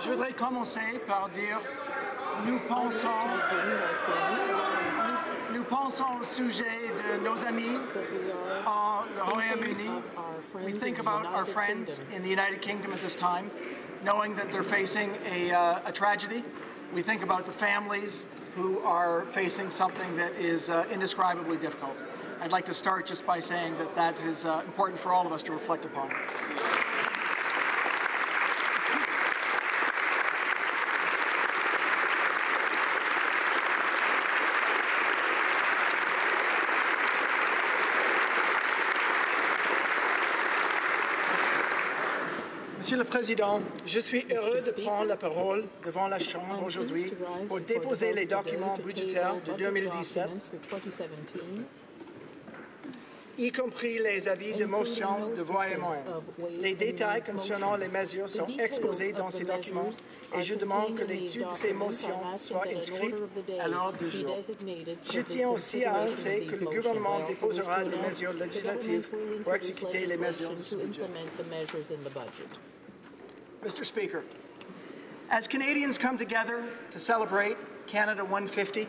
Je voudrais commencer par dire, nous pensons au sujet de nos amis au Royaume-Uni. We think about our friends in the United Kingdom at this time, knowing that they're facing a tragedy. We think about the families who are facing something that is indescribably difficult. I'd like to start just by saying that that is important for all of us to reflect upon. Monsieur le Président, je suis heureux de prendre la parole devant la Chambre aujourd'hui pour déposer les documents budgétaires de 2017, y compris les avis de motion de voix et moyens. Les détails concernant les mesures sont exposés dans ces documents et je demande que l'étude de ces motions soit inscrite à l'ordre du jour. Je tiens aussi à annoncer que le gouvernement déposera des mesures législatives pour exécuter les mesures de ce budget. Mr. Speaker, as Canadians come together to celebrate Canada 150,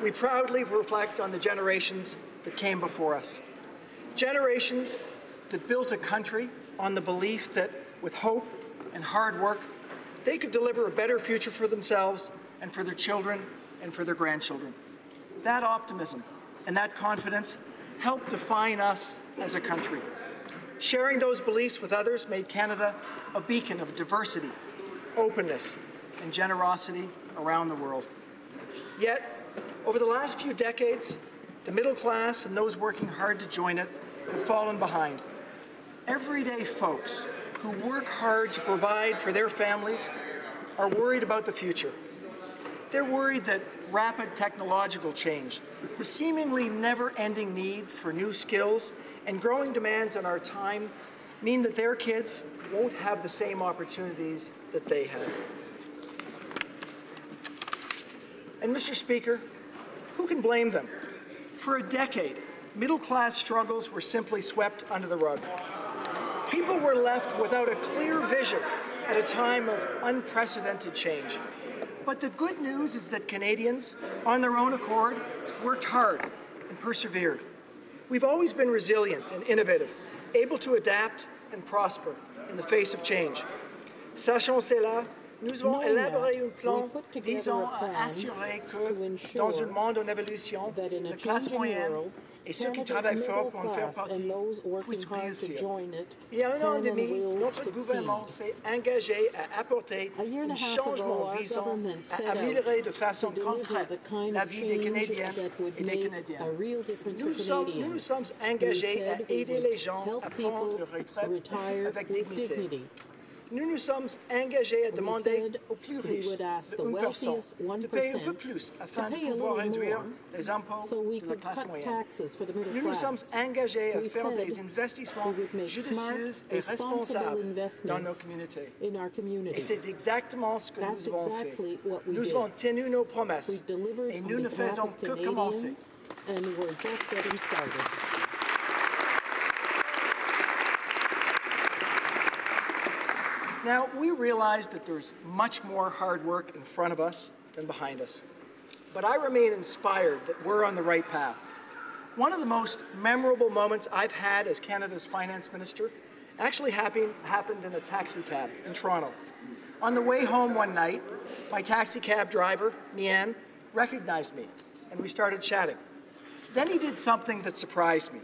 we proudly reflect on the generations that came before us. Generations that built a country on the belief that with hope and hard work, they could deliver a better future for themselves and for their children and for their grandchildren. That optimism and that confidence helped define us as a country. Sharing those beliefs with others made Canada a beacon of diversity, openness, and generosity around the world. Yet, over the last few decades, the middle class and those working hard to join it have fallen behind. Everyday folks who work hard to provide for their families are worried about the future. They're worried that rapid technological change, the seemingly never-ending need for new skills, and growing demands on our time mean that their kids won't have the same opportunities that they had. And Mr. Speaker, who can blame them? For a decade, middle-class struggles were simply swept under the rug. People were left without a clear vision at a time of unprecedented change. But the good news is that Canadians, on their own accord, worked hard and persevered. We've always been resilient and innovative, able to adapt and prosper in the face of change. Sachons cela, nous avons élaboré un plan visant à assurer que, dans un monde en évolution, la classe moyenne et ceux qui travaillent fort pour en faire partie puissent réussir. Il y a un an et demi, notre gouvernement s'est engagé à apporter un changement visant à améliorer de façon concrète la vie des Canadiennes et des Canadiens. Nous nous sommes engagés à aider les gens à prendre leur retraite avec dignité. Nous nous sommes engagés à demander aux plus riches de 1% de payer un peu plus afin de pouvoir réduire les impôts de la classe moyenne. Nous nous sommes engagés à faire des investissements judicieux et responsables dans nos communautés. Et c'est exactement ce que nous avons fait. Nous avons tenu nos promesses et nous ne faisons que commencer. Now, we realize that there's much more hard work in front of us than behind us. But I remain inspired that we're on the right path. One of the most memorable moments I've had as Canada's Finance Minister actually happened in a taxi cab in Toronto. On the way home one night, my taxi cab driver, Mian, recognized me, and we started chatting. Then he did something that surprised me.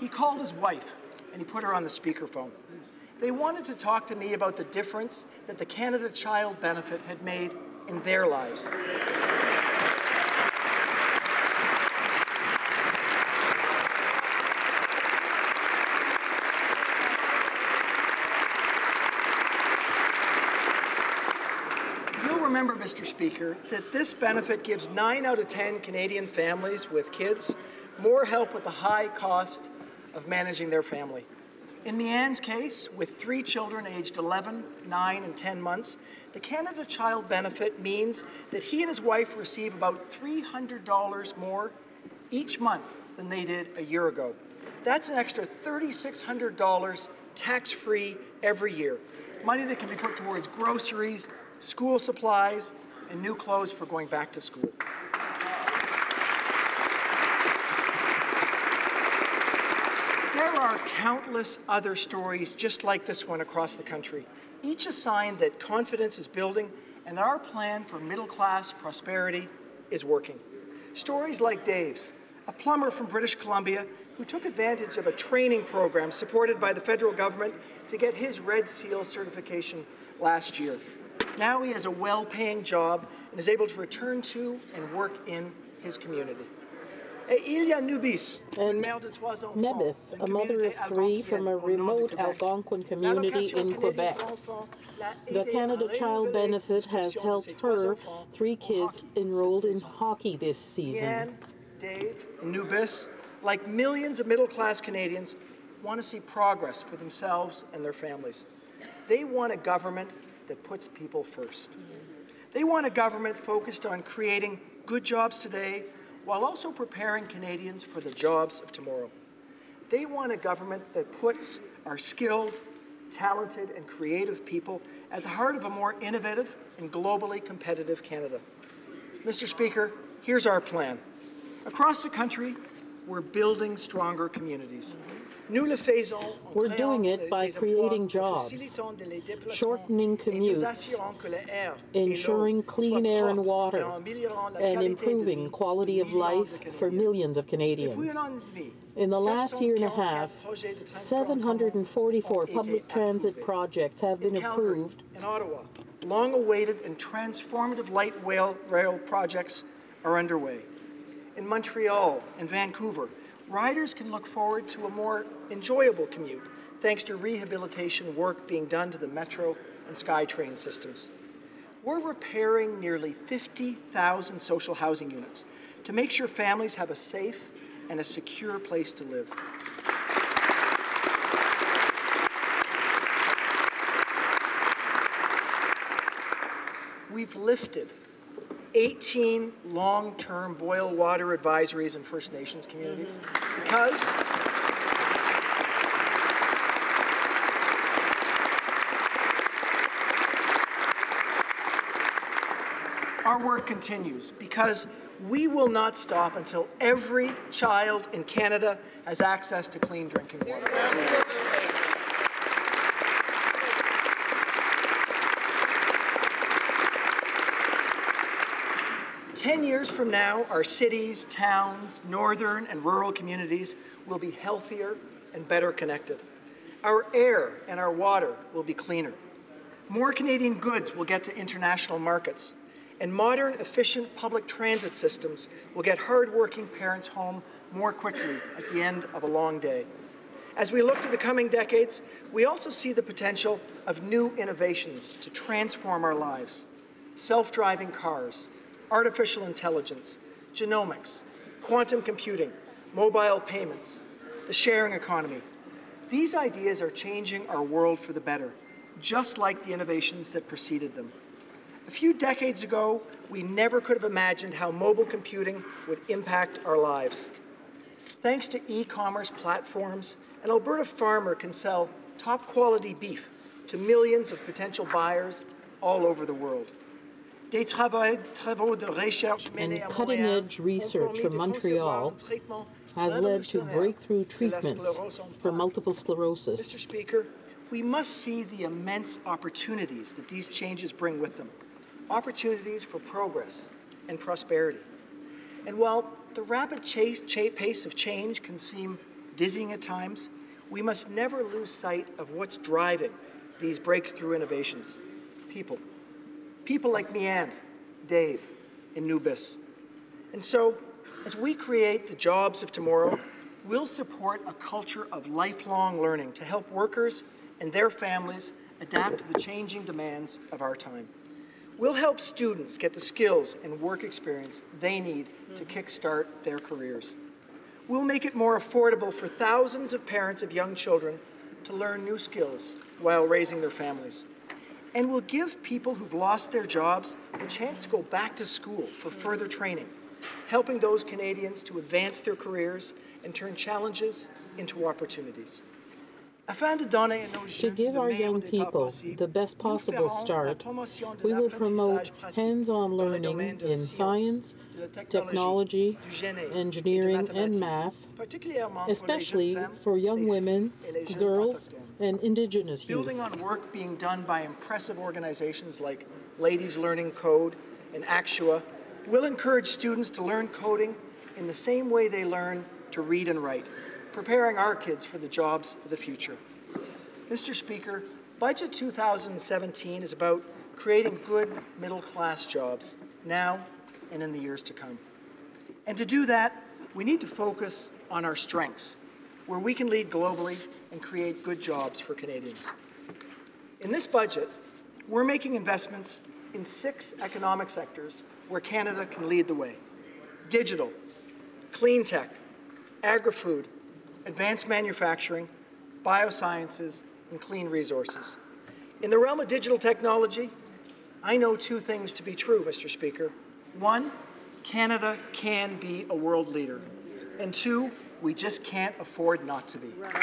He called his wife, and he put her on the speakerphone. They wanted to talk to me about the difference that the Canada Child Benefit had made in their lives. You'll remember, Mr. Speaker, that this benefit gives 9 out of 10 Canadian families with kids more help with the high cost of managing their family. In Mian's case, with 3 children aged 11, 9, and 10 months, the Canada Child Benefit means that he and his wife receive about $300 more each month than they did a year ago. That's an extra $3,600 tax-free every year. money that can be put towards groceries, school supplies, and new clothes for going back to school. There are countless other stories just like this one across the country, each a sign that confidence is building and that our plan for middle-class prosperity is working. Stories like Dave's, a plumber from British Columbia who took advantage of a training program supported by the federal government to get his Red Seal certification last year. Now he has a well-paying job and is able to return to and work in his community. Nubis, a mother of three from a remote Algonquin community in Quebec. The Canada Child Benefit has helped her three kids enrolled in hockey this season. Dave and Nubis, like millions of middle-class Canadians, want to see progress for themselves and their families. They want a government that puts people first. They want a government focused on creating good jobs today while also preparing Canadians for the jobs of tomorrow. They want a government that puts our skilled, talented, and creative people at the heart of a more innovative and globally competitive Canada. Mr. Speaker, here's our plan. Across the country, we're building stronger communities. We're doing it by creating jobs, shortening commutes, ensuring clean air and water, and improving quality of life for millions of Canadians. In the last year and a half, 744 public transit projects have been approved. In Ottawa, long-awaited and transformative light rail projects are underway. In Montreal and Vancouver, riders can look forward to a more enjoyable commute, thanks to rehabilitation work being done to the Metro and SkyTrain systems. We're repairing nearly 50,000 social housing units to make sure families have a safe and a secure place to live. We've lifted 18 long-term boil water advisories in First Nations communities because our work continues, because we will not stop until every child in Canada has access to clean drinking water. Ten years from now, our cities, towns, northern and rural communities will be healthier and better connected. Our air and our water will be cleaner. More Canadian goods will get to international markets. And modern, efficient public transit systems will get hard-working parents home more quickly at the end of a long day. As we look to the coming decades, we also see the potential of new innovations to transform our lives. Self-driving cars, artificial intelligence, genomics, quantum computing, mobile payments, the sharing economy. These ideas are changing our world for the better, just like the innovations that preceded them. A few decades ago, we never could have imagined how mobile computing would impact our lives. Thanks to e-commerce platforms, an Alberta farmer can sell top-quality beef to millions of potential buyers all over the world. And cutting-edge research from Montreal has led to breakthrough treatments for multiple sclerosis. Mr. Speaker, we must see the immense opportunities that these changes bring with them, opportunities for progress and prosperity. And while the rapid pace of change can seem dizzying at times, we must never lose sight of what's driving these breakthrough innovations: people. People like Mian, Dave, and Nubis. And so, as we create the jobs of tomorrow, we'll support a culture of lifelong learning to help workers and their families adapt to the changing demands of our time. We'll help students get the skills and work experience they need to kickstart their careers. We'll make it more affordable for thousands of parents of young children to learn new skills while raising their families. And we'll give people who've lost their jobs the chance to go back to school for further training, helping those Canadians to advance their careers and turn challenges into opportunities. To give our young people the best possible start, we will promote hands-on learning in science, technology, engineering, and math, especially for young women, girls, and indigenous youth. Building on work being done by impressive organizations like Ladies Learning Code and Actua will encourage students to learn coding in the same way they learn to read and write, preparing our kids for the jobs of the future. Mr. Speaker, Budget 2017 is about creating good middle-class jobs now and in the years to come. And to do that, we need to focus on our strengths, where we can lead globally and create good jobs for Canadians. In this budget, we're making investments in 6 economic sectors where Canada can lead the way: digital, clean tech, agri-food, advanced manufacturing, biosciences, and clean resources. In the realm of digital technology, I know 2 things to be true, Mr. Speaker. 1, Canada can be a world leader. And 2, we just can't afford not to be. Right.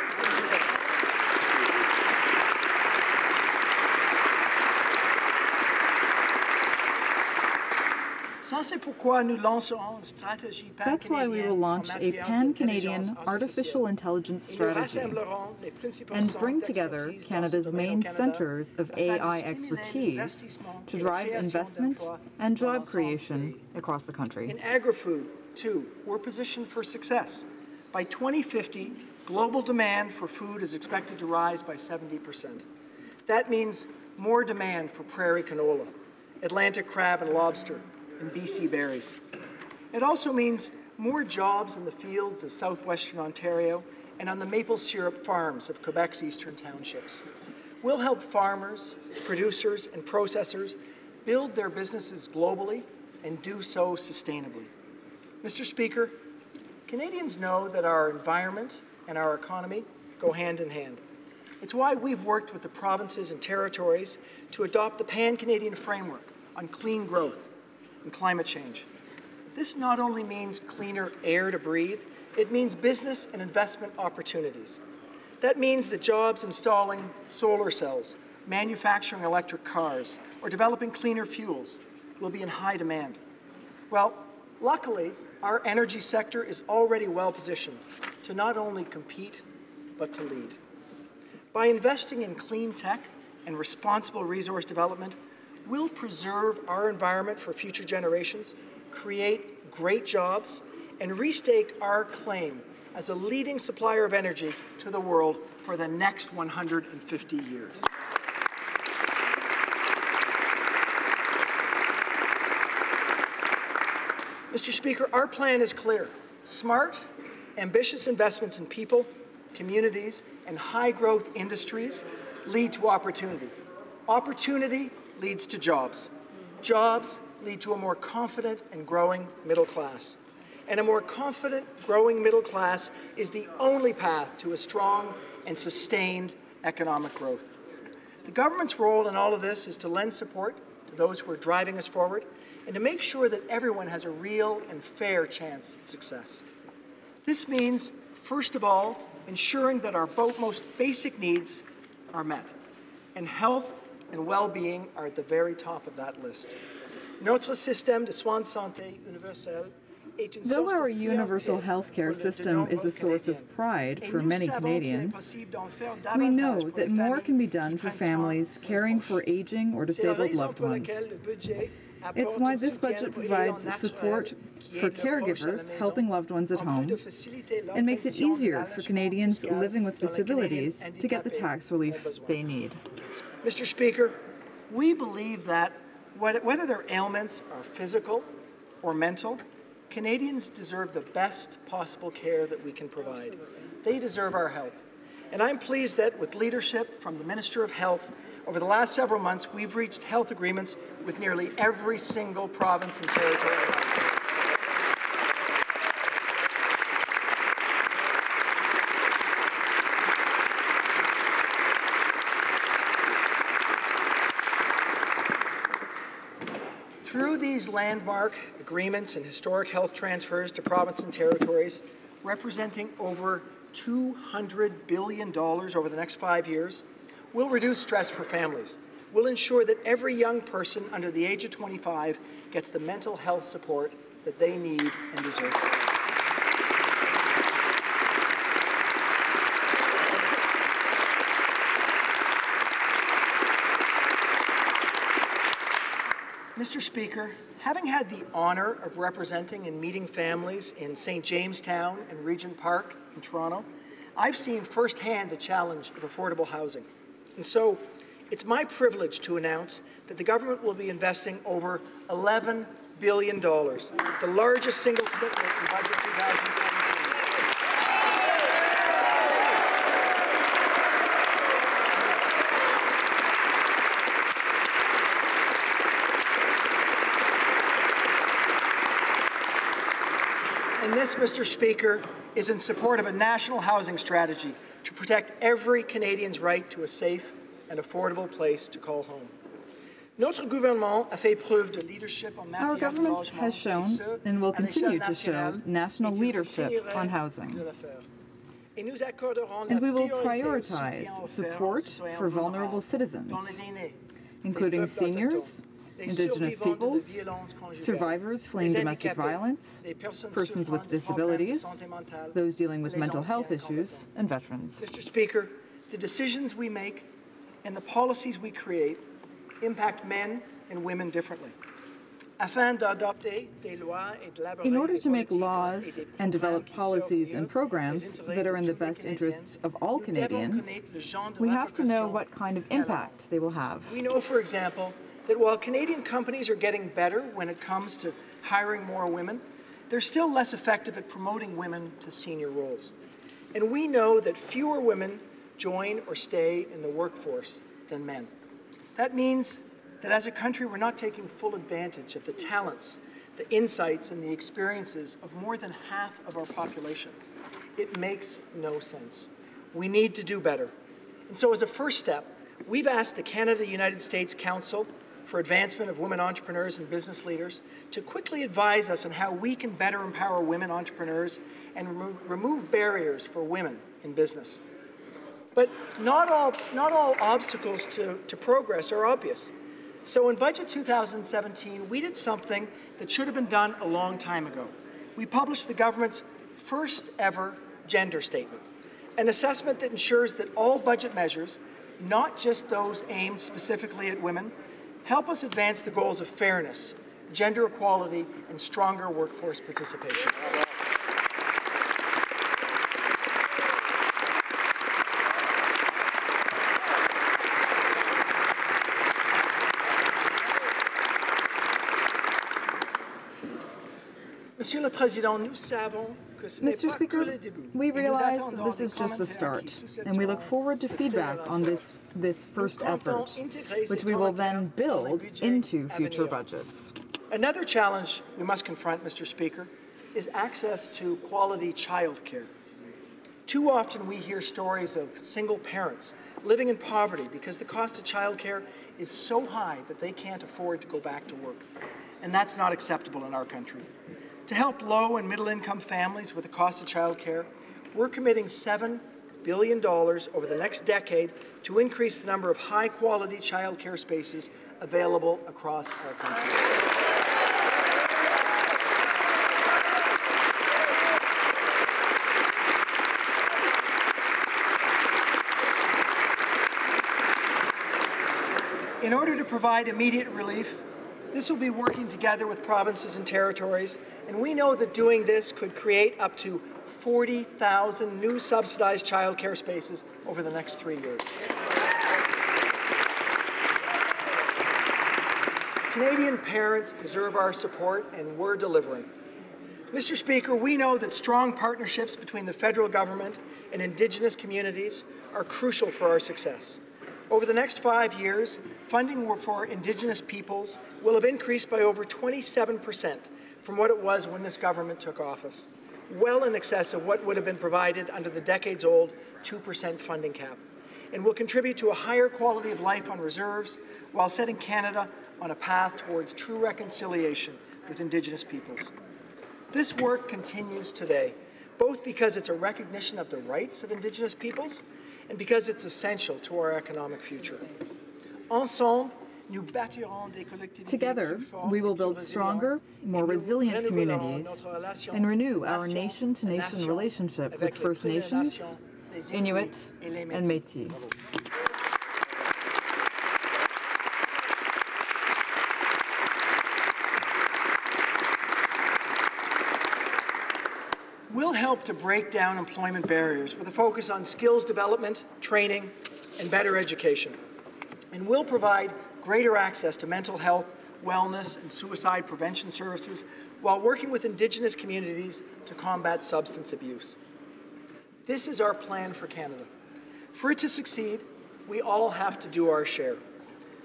That's why we will launch a pan-Canadian artificial intelligence strategy and bring together Canada's main centres of AI expertise to drive investment and job creation across the country. In agri-food, too, we're positioned for success. By 2050, global demand for food is expected to rise by 70%. That means more demand for prairie canola, Atlantic crab and lobster, and BC berries. It also means more jobs in the fields of southwestern Ontario and on the maple syrup farms of Quebec's eastern townships. We'll help farmers, producers, and processors build their businesses globally and do so sustainably. Mr. Speaker, Canadians know that our environment and our economy go hand in hand. It's why we've worked with the provinces and territories to adopt the Pan-Canadian Framework on clean growth and climate change. This not only means cleaner air to breathe, it means business and investment opportunities. That means that jobs installing solar cells, manufacturing electric cars, or developing cleaner fuels will be in high demand. Well, luckily, our energy sector is already well positioned to not only compete, but to lead. By investing in clean tech and responsible resource development, we'll preserve our environment for future generations, create great jobs, and restake our claim as a leading supplier of energy to the world for the next 150 years. Mr. Speaker, our plan is clear. Smart, ambitious investments in people, communities, and high-growth industries lead to opportunity. Opportunity leads to jobs. Jobs lead to a more confident and growing middle class. And a more confident, growing middle class is the only path to a strong and sustained economic growth. The government's role in all of this is to lend support to those who are driving us forward and to make sure that everyone has a real and fair chance at success. This means, first of all, ensuring that our most basic needs are met, and health and well-being are at the very top of that list. Though our universal healthcare system is a source of pride for many Canadians, we know that more can be done for families caring for aging or disabled loved ones. It's why this budget provides support for caregivers helping loved ones at home and makes it easier for Canadians living with disabilities to get the tax relief they need. Mr. Speaker, we believe that whether their ailments are physical or mental, Canadians deserve the best possible care that we can provide. They deserve our help. And I'm pleased that with leadership from the Minister of Health, over the last several months, we've reached health agreements with nearly every single province and territory. Through these landmark agreements and historic health transfers to provinces and territories, representing over $200 billion over the next 5 years, will reduce stress for families. We'll ensure that every young person under the age of 25 gets the mental health support that they need and deserve. Mr. Speaker, having had the honor of representing and meeting families in St. Jamestown and Regent Park in Toronto, I've seen firsthand the challenge of affordable housing. And so, it's my privilege to announce that the government will be investing over $11 billion, the largest single commitment in Budget 2017. And this, Mr. Speaker, is in support of a national housing strategy to protect every Canadian's right to a safe and affordable place to call home. Our government has shown and will continue to show national leadership on housing. And we will prioritize support for vulnerable citizens, including seniors, Indigenous peoples, survivors fleeing domestic violence, persons with disabilities, those dealing with mental health issues, and veterans. Mr. Speaker, the decisions we make and the policies we create impact men and women differently. In order to make laws and develop policies and programs that are in the best interests of all Canadians, we have to know what kind of impact they will have. We know, for example, that while Canadian companies are getting better when it comes to hiring more women, they're still less effective at promoting women to senior roles. And we know that fewer women join or stay in the workforce than men. That means that as a country, we're not taking full advantage of the talents, the insights, and the experiences of more than half of our population. It makes no sense. We need to do better. And so as a first step, we've asked the Canada-United States Council for Advancement of Women Entrepreneurs and Business Leaders to quickly advise us on how we can better empower women entrepreneurs and remove barriers for women in business. But not all obstacles to progress are obvious. So in Budget 2017, we did something that should have been done a long time ago. We published the government's first ever gender statement, an assessment that ensures that all budget measures, not just those aimed specifically at women, help us advance the goals of fairness, gender equality, and stronger workforce participation. Mr. Speaker, we realize that this is just the start, and we look forward to feedback on this first effort, which we will then build into future budgets. Another challenge we must confront, Mr. Speaker, is access to quality childcare. Too often we hear stories of single parents living in poverty because the cost of childcare is so high that they can't afford to go back to work, and that's not acceptable in our country. To help low- and middle-income families with the cost of childcare, we're committing $7 billion over the next decade to increase the number of high-quality childcare spaces available across our country. In order to provide immediate relief, this will be working together with provinces and territories, and we know that doing this could create up to 40,000 new subsidized childcare spaces over the next 3 years. Canadian parents deserve our support, and we're delivering. Mr. Speaker, we know that strong partnerships between the federal government and Indigenous communities are crucial for our success. Over the next 5 years, funding for Indigenous peoples will have increased by over 27% from what it was when this government took office, well in excess of what would have been provided under the decades-old 2% funding cap, and will contribute to a higher quality of life on reserves while setting Canada on a path towards true reconciliation with Indigenous peoples. This work continues today both because it's a recognition of the rights of Indigenous peoples and because it's essential to our economic future. Ensemble, together, we will build stronger, more resilient communities and renew our nation-to-nation relationship with First Nations, Inuit, and Métis. We'll help to break down employment barriers with a focus on skills development, training, and better education. And we'll provide greater access to mental health, wellness, and suicide prevention services while working with Indigenous communities to combat substance abuse. This is our plan for Canada. For it to succeed, we all have to do our share.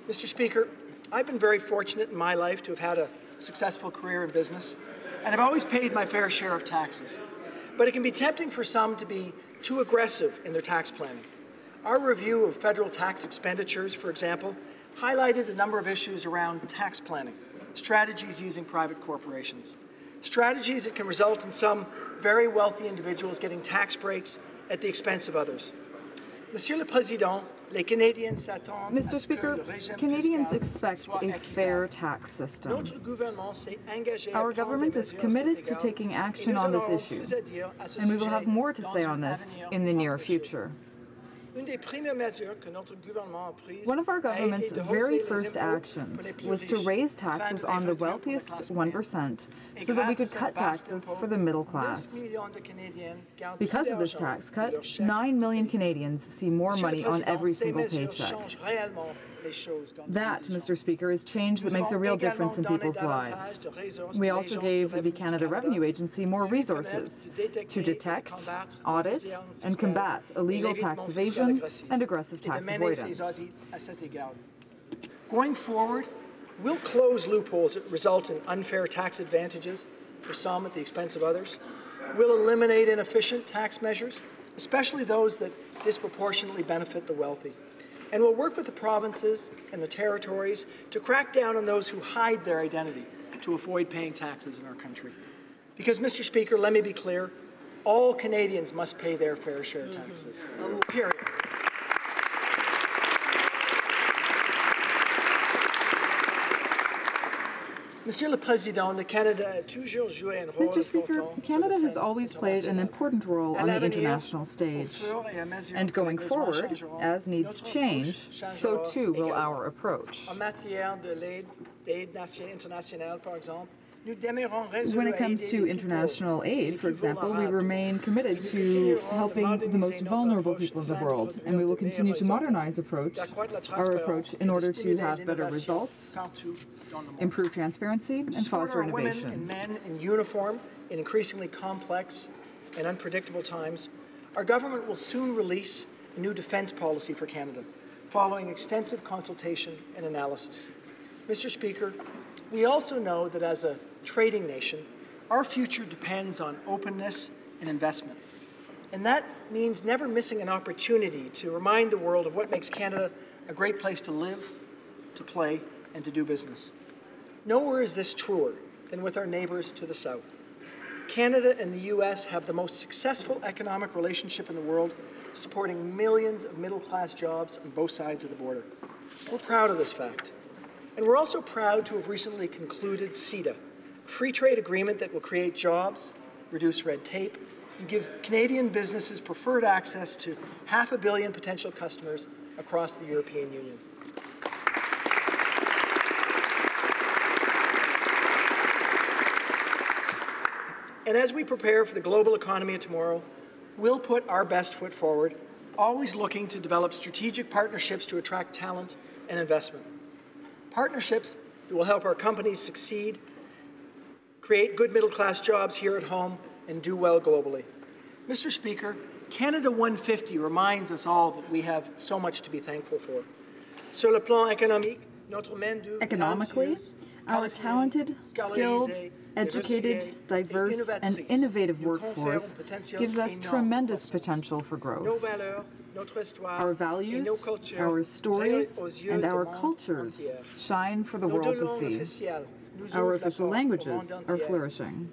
Mr. Speaker, I've been very fortunate in my life to have had a successful career in business, and I've always paid my fair share of taxes. But it can be tempting for some to be too aggressive in their tax planning. Our review of federal tax expenditures, for example, highlighted a number of issues around tax planning, strategies using private corporations, strategies that can result in some very wealthy individuals getting tax breaks at the expense of others. Monsieur le Président, Mr. Speaker, Canadians expect a fair tax system. Our government is committed to taking action on this issue, and we will have more to say on this in the near future. One of our government's very first actions was to raise taxes on the wealthiest 1% so that we could cut taxes for the middle class. Because of this tax cut, 9 million Canadians see more money on every single paycheck. That, Mr. Speaker, is change that makes a real difference in people's lives. We also gave the Canada Revenue Agency more resources to detect, audit, and combat illegal tax evasion and aggressive tax avoidance. Going forward, we'll close loopholes that result in unfair tax advantages for some at the expense of others. We'll eliminate inefficient tax measures, especially those that disproportionately benefit the wealthy. And we'll work with the provinces and the territories to crack down on those who hide their identity to avoid paying taxes in our country. Because, Mr. Speaker, let me be clear, all Canadians must pay their fair share of taxes, period. Mr. Speaker, Canada has always played an important role on the international stage. And going forward, as needs change, so too will our approach. When it comes to international aid, for example, we remain committed to helping the most vulnerable people of the world, and we will continue to modernize our approach in order to have better results, improve transparency, and foster innovation. Women and men in uniform in increasingly complex and unpredictable times, our government will soon release a new defense policy for Canada, following extensive consultation and analysis. Mr. Speaker, we also know that as a trading nation, our future depends on openness and investment. And that means never missing an opportunity to remind the world of what makes Canada a great place to live, to play, and to do business. Nowhere is this truer than with our neighbours to the south. Canada and the U.S. have the most successful economic relationship in the world, supporting millions of middle-class jobs on both sides of the border. We're proud of this fact. And we're also proud to have recently concluded CETA, a free trade agreement that will create jobs, reduce red tape, and give Canadian businesses preferred access to 500 million potential customers across the European Union. And as we prepare for the global economy of tomorrow, we'll put our best foot forward, always looking to develop strategic partnerships to attract talent and investment. Partnerships that will help our companies succeed, create good middle-class jobs here at home, and do well globally. Mr. Speaker, Canada 150 reminds us all that we have so much to be thankful for. Sur le plan économique, notre main d'oeuvre economically, our talented, skilled, educated, diverse, and innovative workforce gives us tremendous potential for growth. Our values, our stories, and our cultures shine for the world to see. Our official languages are flourishing,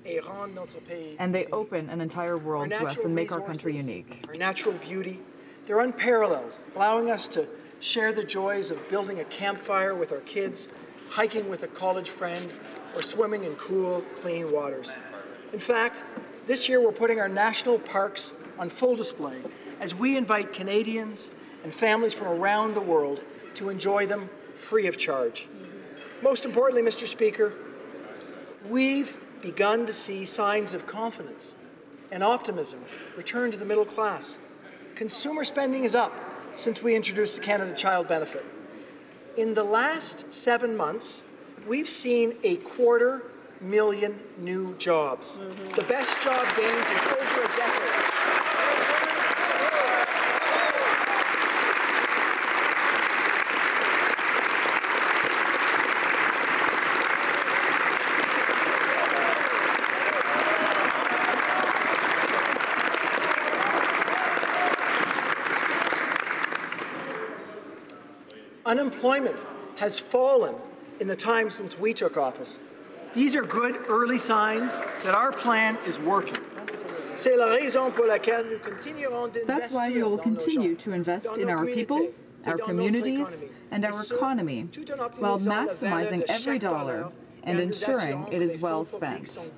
and they open an entire world to us and make our country unique. Our natural beauty, they're unparalleled, allowing us to share the joys of building a campfire with our kids, hiking with a college friend, or swimming in cool, clean waters. In fact, this year we're putting our national parks on full display as we invite Canadians and families from around the world to enjoy them free of charge. Most importantly, Mr. Speaker, we've begun to see signs of confidence and optimism return to the middle class. Consumer spending is up since we introduced the Canada Child Benefit. In the last 7 months, we've seen a 250,000 new jobs, the best job gains in over a decade. Unemployment has fallen in the time since we took office. These are good early signs that our plan is working. That's why we will continue to invest in our people, our communities, and our economy, while maximizing every dollar and ensuring it is well spent.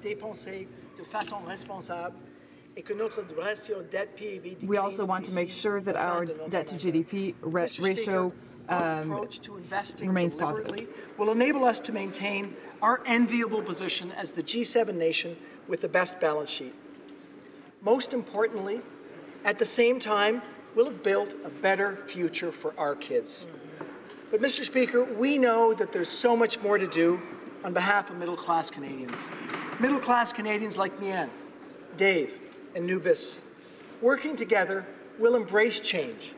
We also want to make sure that our debt-to-GDP ratio approach to investing remains positive. Will enable us to maintain our enviable position as the G7 nation with the best balance sheet. Most importantly, at the same time, we'll have built a better future for our kids. But Mr. Speaker, we know that there's so much more to do on behalf of middle-class Canadians. Middle-class Canadians like Mian, Dave, and Nubis. Working together, we'll embrace change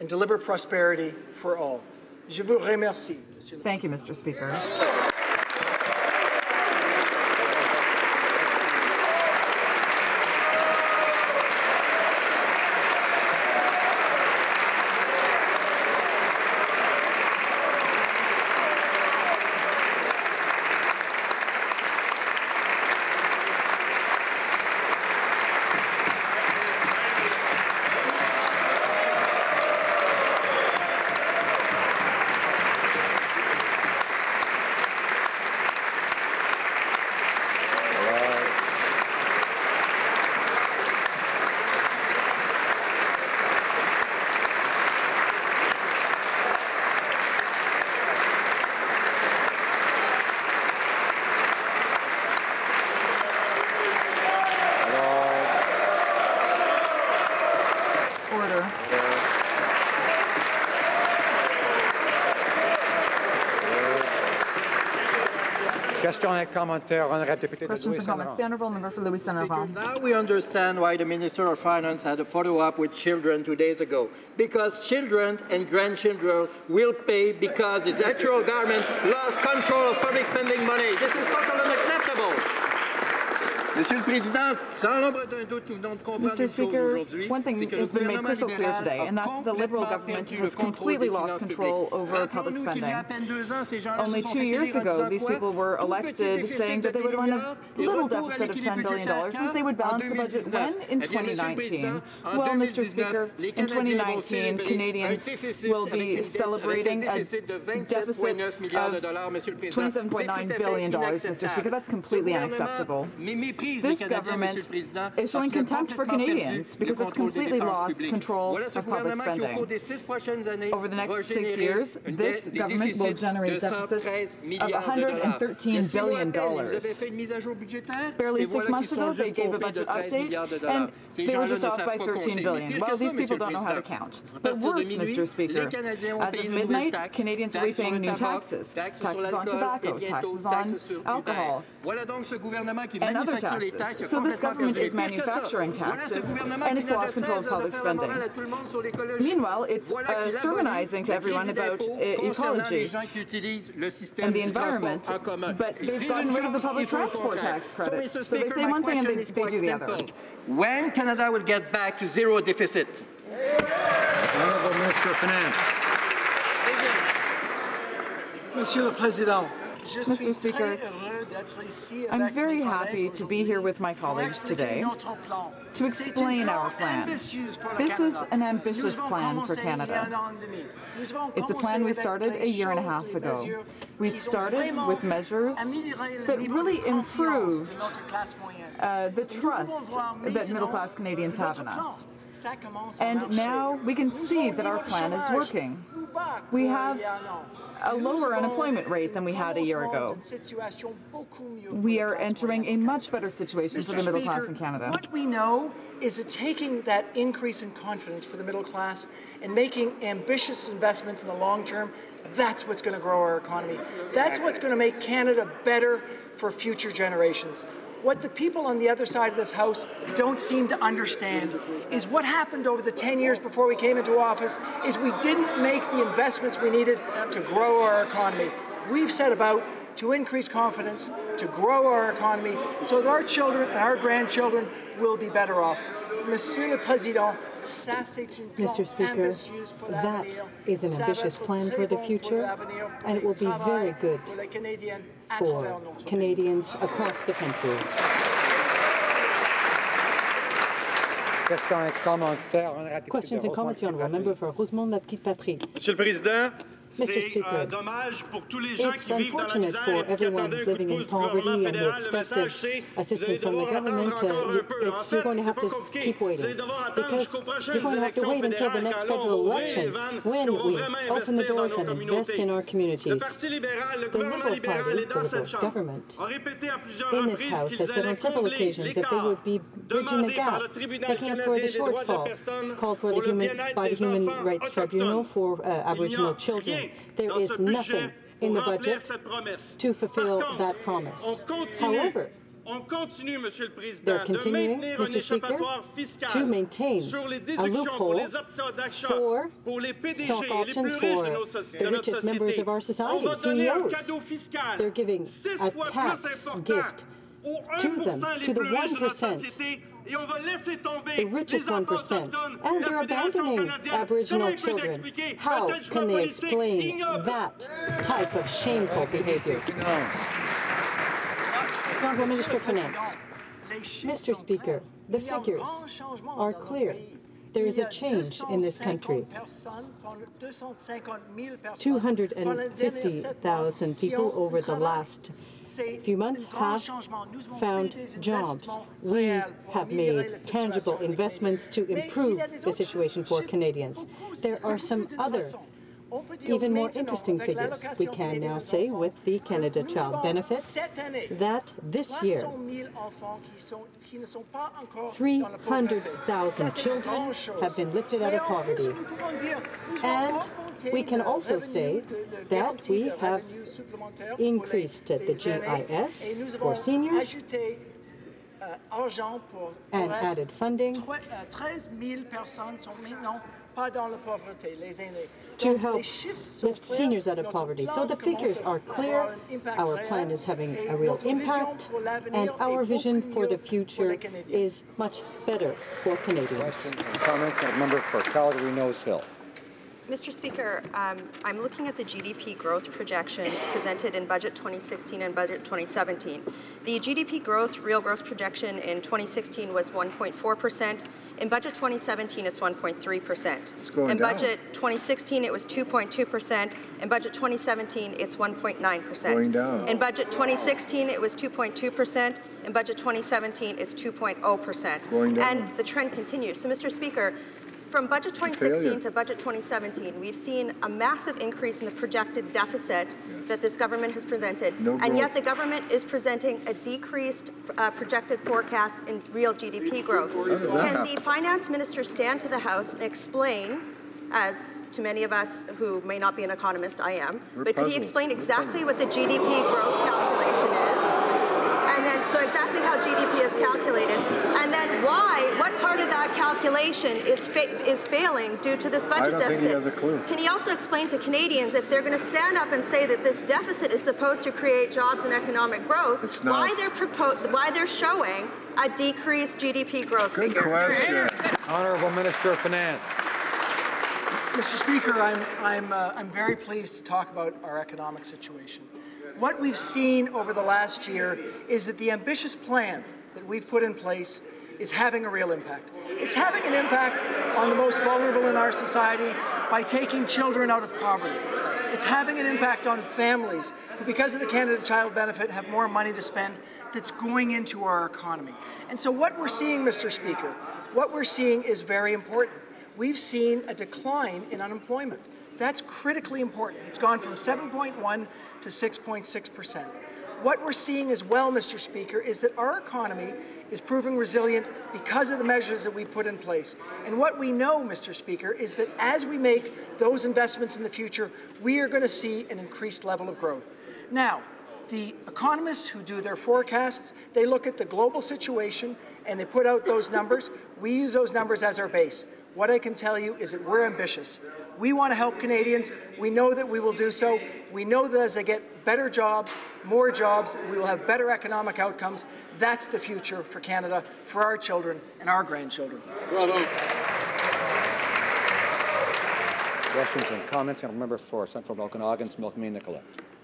and deliver prosperity for all. Je vous remercie, Monsieur. Thank you, Mr. Speaker. Questions and comments. The Honourable Member for Louis Saint Laurent. Now we understand why the Minister of Finance had a follow-up with children 2 days ago. Because children and grandchildren will pay because the actual government lost control of public spending money. This is totally unacceptable. Mr. Speaker, one thing has been made crystal clear today, and that's the Liberal government has completely lost control over public spending. Only 2 years ago, these people were elected saying that they would run a little deficit of $10 billion and they would balance the budget when? In 2019. Well, Mr. Speaker, in 2019, Canadians will be celebrating a deficit of $27.9 billion, Mr. Speaker. That's completely unacceptable. This government is showing contempt for Canadians because it's completely lost control of public spending. Over the next 6 years, this government will generate deficits of $113 billion. Barely 6 months ago, they gave a budget update, and they were just off by $13 billion. Well, these people don't know how to count. But worse, Mr. Speaker, as of midnight, Canadians will be paying new taxes, taxes on tobacco, taxes on alcohol, and other taxes. So this government is manufacturing taxes, and it's lost control of public spending. Meanwhile, it's sermonizing to everyone about ecology and the environment, but they've gotten rid of the public transport tax credit. So they say one thing and they do the other. When Canada will get back to zero deficit? Minister of Finance. Mr. Speaker, I'm very happy to be here with my colleagues today to explain our plan. This is an ambitious plan for Canada. It's a plan we started a year and a half ago. We started with measures that really improved the trust that middle-class Canadians have in us. And now we can see that our plan is working. We have a lower unemployment rate than we had a year ago. We are entering a much better situation for the middle class in Canada. What we know is that taking that increase in confidence for the middle class and making ambitious investments in the long term, that's what's going to grow our economy. That's what's going to make Canada better for future generations. What the people on the other side of this House don't seem to understand is what happened over the 10 years before we came into office is we didn't make the investments we needed to grow our economy. We've set about to increase confidence, to grow our economy, so that our children and our grandchildren will be better off. Mr. Speaker, that is an ambitious plan for the future, and it will be very good for Canadians across the country. Questions and comments, the honourable member for Rosemont-la-Petite-Patrie. Mr. Speaker, it's unfortunate for everyone living in poverty and who expected assistance from the government. You're going to have to keep waiting, because you're going to have to wait until the next federal election when we open the doors and invest in our communities. The Liberal Party, the Liberal government, in this House has said on several occasions that they would be bridging the gap, making up for the shortfall called for by the Human Rights Tribunal for Aboriginal children. There is nothing in the budget to fulfill that promise. However, they're continuing, Mr. Speaker, to maintain a loophole for stock options for the richest members of our society, CEOs. They're giving a tax gift to them, to the 1%, the richest 1%, and they're abandoning Aboriginal children. How can they explain that type of shameful behaviour? Honourable Minister of Finance. Mr. Speaker, the figures are clear. There is a change in this country. 250,000 people over the last few months have found jobs. We have made tangible investments to improve the situation for Canadians. There are some other, even more interesting figures. We can now say with the Canada Child Benefit that this year 300,000 children have been lifted out of poverty. And we can also say that we have increased the GIS for seniors and added funding to help lift seniors out of poverty. So the figures are clear, our plan is having a real impact, and our vision for the future is much better for Canadians. Questions and comments, and member for Calgary Nose Hill. Mr. Speaker, I'm looking at the GDP growth projections presented in Budget 2016 and Budget 2017. The GDP growth, real growth projection in 2016 was 1.4%. In Budget 2017, it's 1.3%. In Budget 2016, it was 2.2%. In Budget 2017, it's 1.9%. In Budget 2016, it was 2.2%. In Budget 2017, it's 2.0%. And the trend continues. So, Mr. Speaker, from Budget 2016 to Budget 2017, we've seen a massive increase in the projected deficit that this government has presented, and yet the government is presenting a decreased projected forecast in real GDP growth. Can the Finance Minister stand to the House and explain, as to many of us who may not be an economist, I am, but could he explain exactly what the GDP growth calculation is? And then, so exactly how GDP is calculated, and then why? What part of that calculation is failing due to this budget deficit? I don't think he has a clue. Can he also explain to Canadians, if they're going to stand up and say that this deficit is supposed to create jobs and economic growth, why they're showing a decreased GDP growth figure? Good question, Honourable Minister of Finance. Mr. Speaker, I'm very pleased to talk about our economic situation. What we've seen over the last year is that the ambitious plan that we've put in place is having a real impact. It's having an impact on the most vulnerable in our society by taking children out of poverty. It's having an impact on families who, because of the Canada Child Benefit, have more money to spend that's going into our economy. And so what we're seeing, Mr. Speaker, what we're seeing is very important. We've seen a decline in unemployment. That's critically important. It's gone from 7.1% to 6.6%. What we're seeing as well, Mr. Speaker, is that our economy is proving resilient because of the measures that we put in place. And what we know, Mr. Speaker, is that as we make those investments in the future, we are going to see an increased level of growth. Now, the economists who do their forecasts, they look at the global situation and they put out those numbers. We use those numbers as our base. What I can tell you is that we're ambitious. We want to help Canadians. We know that we will do so. We know that as they get better jobs, more jobs, we will have better economic outcomes. That's the future for Canada, for our children and our grandchildren. Bravo. Questions and comments. And remember, for Central Milkanagan's, Milkman Nicola.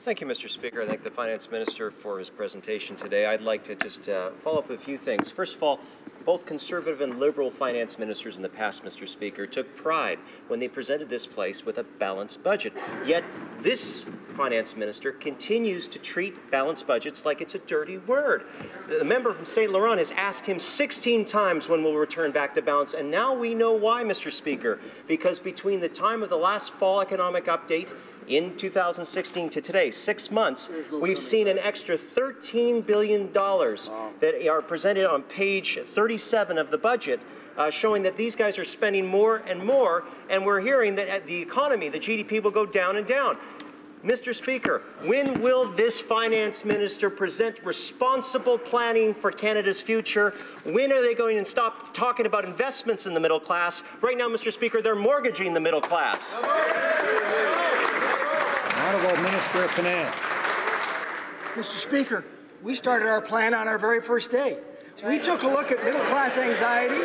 Thank you, Mr. Speaker. I thank the Finance Minister for his presentation today. I'd like to just follow up with a few things. First of all, both Conservative and Liberal Finance Ministers in the past, Mr. Speaker, took pride when they presented this place with a balanced budget. Yet this Finance Minister continues to treat balanced budgets like it's a dirty word. The member from St. Laurent has asked him 16 times when we'll return back to balance, and now we know why, Mr. Speaker, because between the time of the last fall economic update in 2016 to today, 6 months, we've seen an extra $13 billion that are presented on page 37 of the budget, showing that these guys are spending more and more, and we're hearing that the economy, the GDP, will go down and down. Mr. Speaker, when will this Finance Minister present responsible planning for Canada's future? When are they going to stop talking about investments in the middle class? Right now, Mr. Speaker, they're mortgaging the middle class. Honourable Minister of Finance. Mr. Speaker, we started our plan on our very first day. We took a look at middle-class anxiety,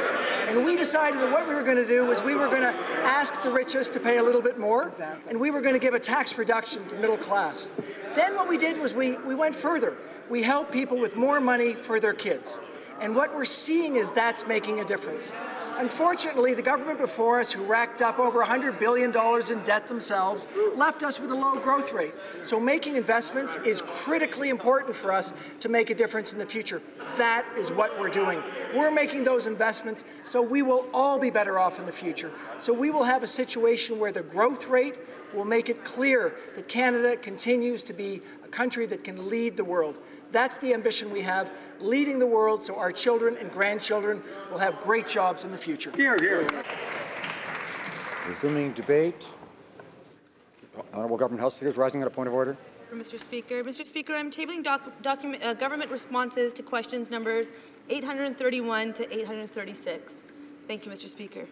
and we decided that what we were going to do was we were going to ask the richest to pay a little bit more, and we were going to give a tax reduction to the middle class. Then what we did was we went further. We helped people with more money for their kids. And what we're seeing is that's making a difference. Unfortunately, the government before us, who racked up over $100 billion in debt themselves, left us with a low growth rate. So making investments is critically important for us to make a difference in the future. That is what we're doing. We're making those investments so we will all be better off in the future. So we will have a situation where the growth rate will make it clear that Canada continues to be a country that can lead the world. That's the ambition we have, leading the world so our children and grandchildren will have great jobs in the future. Here, here. Resuming debate. Honourable Government House Leaders, rising at a point of order. Mr. Speaker. Mr. Speaker, I'm tabling government responses to questions numbers 831 to 836. Thank you, Mr. Speaker.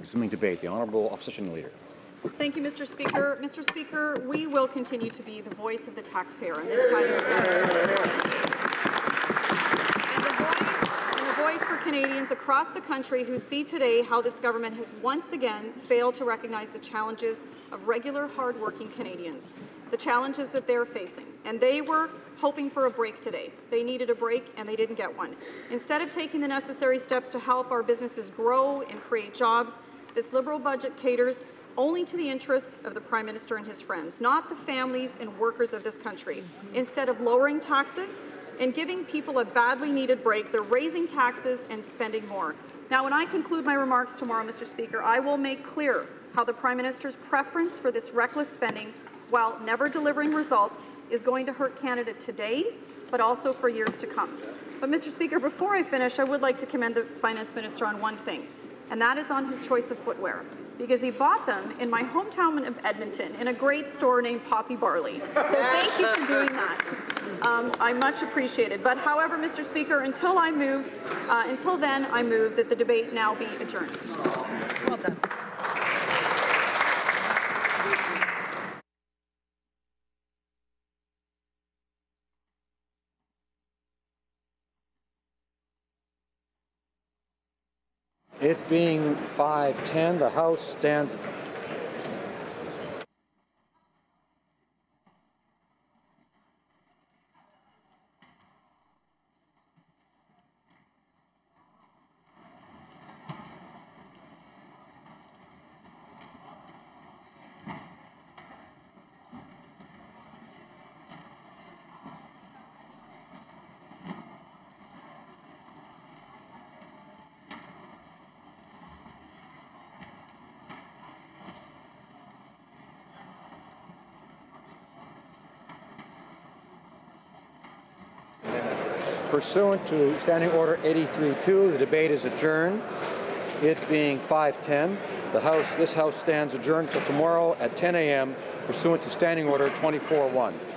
Resuming debate. The Honourable Opposition Leader. Thank you, Mr. Speaker. Mr. Speaker, we will continue to be the voice of the taxpayer on this side of the Senate, and the voice for Canadians across the country who see today how this government has once again failed to recognize the challenges of regular, hard-working Canadians, the challenges that they're facing. And they were hoping for a break today. They needed a break, and they didn't get one. Instead of taking the necessary steps to help our businesses grow and create jobs, this Liberal budget caters only to the interests of the Prime Minister and his friends, not the families and workers of this country. Instead of lowering taxes and giving people a badly needed break, they're raising taxes and spending more. Now, when I conclude my remarks tomorrow, Mr. Speaker, I will make clear how the Prime Minister's preference for this reckless spending, while never delivering results, is going to hurt Canada today, but also for years to come. But, Mr. Speaker, before I finish, I would like to commend the Finance Minister on one thing, and that is on his choice of footwear, because he bought them in my hometown of Edmonton in a great store named Poppy Barley. So thank you for doing that. I much appreciate it. But however, Mr. Speaker, until then I move that the debate now be adjourned. Well done. It being 5:10, the House stands Pursuant to Standing Order 83-2, the debate is adjourned. It being 5:10, this House stands adjourned till tomorrow at 10 a.m. pursuant to Standing Order 24-1.